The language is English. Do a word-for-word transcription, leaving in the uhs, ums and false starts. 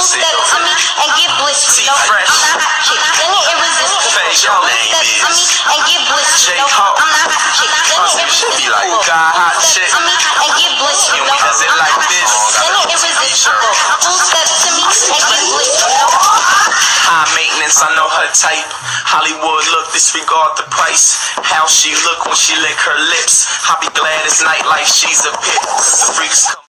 steps on me and get blitzed. No, I'm not hot chick. Then it irresistible. Two steps on me and get blitzed. No, I'm not hot chick. Then it irresistible. Two steps on me and get blitzed. No, I'm not hot chick. Then it irresistible. Two steps to me and get blitzed. High maintenance, I know her type. Hollywood look, disregard the price. How she look when she lick her lips. I be glad it's nightlife, she's a pit. Freaks come.